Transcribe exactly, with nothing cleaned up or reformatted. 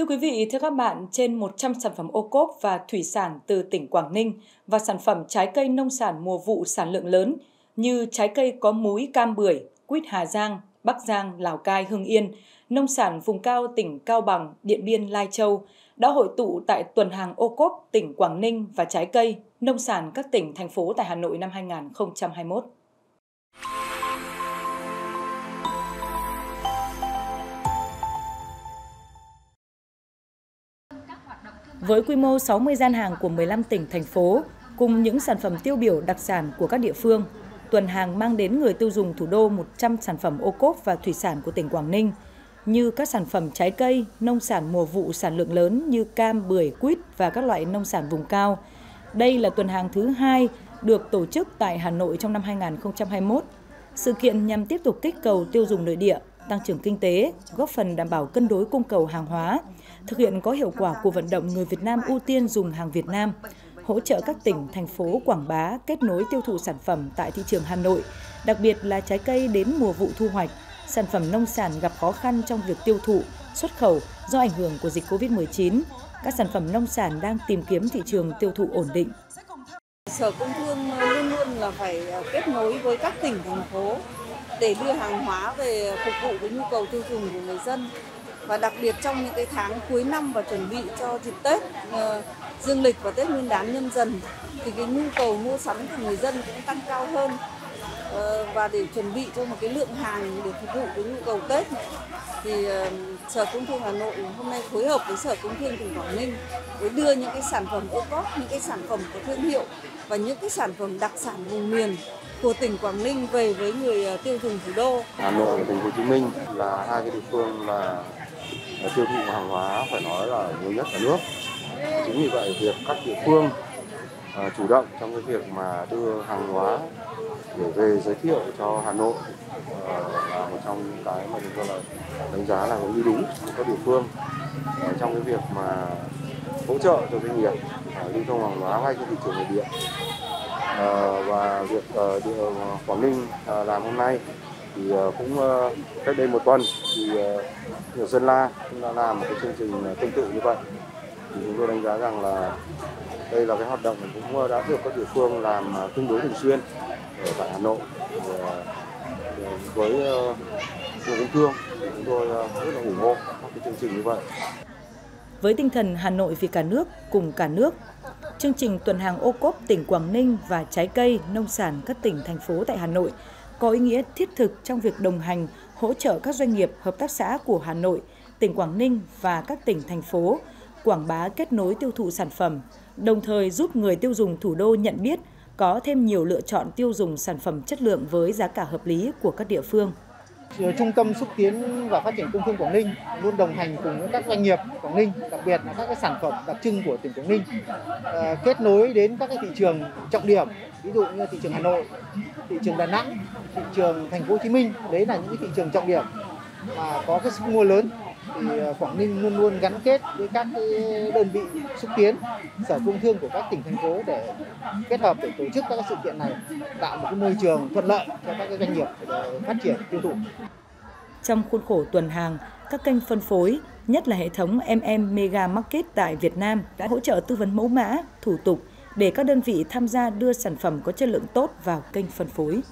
Thưa quý vị, thưa các bạn, trên một trăm sản phẩm ô cốp và thủy sản từ tỉnh Quảng Ninh và sản phẩm trái cây nông sản mùa vụ sản lượng lớn như trái cây có múi cam bưởi, quýt Hà Giang, Bắc Giang, Lào Cai, Hưng Yên, nông sản vùng cao tỉnh Cao Bằng, Điện Biên, Lai Châu đã hội tụ tại tuần hàng ô cốp tỉnh Quảng Ninh và trái cây, nông sản các tỉnh, thành phố tại Hà Nội năm hai nghìn không trăm hai mươi mốt. Với quy mô sáu mươi gian hàng của mười lăm tỉnh, thành phố, cùng những sản phẩm tiêu biểu đặc sản của các địa phương, tuần hàng mang đến người tiêu dùng thủ đô một trăm sản phẩm ô cốp và thủy sản của tỉnh Quảng Ninh, như các sản phẩm trái cây, nông sản mùa vụ sản lượng lớn như cam, bưởi, quýt và các loại nông sản vùng cao. Đây là tuần hàng thứ hai được tổ chức tại Hà Nội trong năm hai nghìn không trăm hai mươi mốt. Sự kiện nhằm tiếp tục kích cầu tiêu dùng nội địa, tăng trưởng kinh tế, góp phần đảm bảo cân đối cung cầu hàng hóa, thực hiện có hiệu quả cuộc vận động người Việt Nam ưu tiên dùng hàng Việt Nam, hỗ trợ các tỉnh, thành phố quảng bá, kết nối tiêu thụ sản phẩm tại thị trường Hà Nội, đặc biệt là trái cây đến mùa vụ thu hoạch, sản phẩm nông sản gặp khó khăn trong việc tiêu thụ, xuất khẩu do ảnh hưởng của dịch Covid mười chín, các sản phẩm nông sản đang tìm kiếm thị trường tiêu thụ ổn định. Sở Công Thương luôn luôn là phải kết nối với các tỉnh, thành phố để đưa hàng hóa về phục vụ với nhu cầu tiêu dùng của người dân. Và đặc biệt trong những cái tháng cuối năm và chuẩn bị cho dịp Tết uh, dương lịch và Tết Nguyên đán Nhâm Dần thì cái nhu cầu mua sắm của người dân cũng tăng cao hơn, uh, và để chuẩn bị cho một cái lượng hàng để phục vụ với nhu cầu Tết thì uh, Sở Công Thương Hà Nội hôm nay phối hợp với Sở Công Thương tỉnh Quảng Ninh để đưa những cái sản phẩm ô cốp, những cái sản phẩm có thương hiệu và những cái sản phẩm đặc sản vùng miền của tỉnh Quảng Ninh về với người tiêu dùng thủ đô. Hà Nội và Thành phố Hồ Chí Minh là hai cái địa phương mà tiêu thụ hàng hóa phải nói là nhiều nhất cả nước. Chính vì vậy việc các địa phương uh, chủ động trong cái việc mà đưa hàng hóa để về giới thiệu cho Hà Nội uh, là một trong những cái mà chúng tôi là đánh giá là hướng đi đúng của các địa phương uh, trong cái việc mà hỗ trợ cho doanh nghiệp lưu thông hàng hóa ngay trên thị trường nội địa. Uh, và việc uh, địa Quảng Ninh uh, làm hôm nay thì cũng cách đây một tuần thì ở Sơn La cũng đã làm một cái chương trình tương tự như vậy, thì chúng tôi đánh giá rằng là đây là cái hoạt động cũng đã được các địa phương làm tương đối thường xuyên ở tại Hà Nội. Với Bộ Công Thương thì chúng tôi rất là ủng hộ các cái chương trình như vậy. Với tinh thần Hà Nội vì cả nước, cùng cả nước, chương trình tuần hàng ô cốp tỉnh Quảng Ninh và trái cây, nông sản các tỉnh, thành phố tại Hà Nội có ý nghĩa thiết thực trong việc đồng hành, hỗ trợ các doanh nghiệp, hợp tác xã của Hà Nội, tỉnh Quảng Ninh và các tỉnh, thành phố quảng bá, kết nối tiêu thụ sản phẩm, đồng thời giúp người tiêu dùng thủ đô nhận biết, có thêm nhiều lựa chọn tiêu dùng sản phẩm chất lượng với giá cả hợp lý của các địa phương. Trung tâm xúc tiến và phát triển công thương Quảng Ninh luôn đồng hành cùng các doanh nghiệp Quảng Ninh, đặc biệt là các cái sản phẩm đặc trưng của tỉnh Quảng Ninh, kết nối đến các cái thị trường trọng điểm, ví dụ như thị trường Hà Nội, thị trường Đà Nẵng, thị trường Thành phố Hồ Chí Minh. Đấy là những thị trường trọng điểm mà có cái sức mua lớn. Thì Quảng Ninh luôn luôn gắn kết với các đơn vị xúc tiến, sở công thương của các tỉnh, thành phố để kết hợp để tổ chức các sự kiện này, tạo một cái môi trường thuận lợi cho các doanh nghiệp để phát triển tiêu thụ. Trong khuôn khổ tuần hàng, các kênh phân phối, nhất là hệ thống em em Mega Market tại Việt Nam đã hỗ trợ tư vấn mẫu mã, thủ tục để các đơn vị tham gia đưa sản phẩm có chất lượng tốt vào kênh phân phối.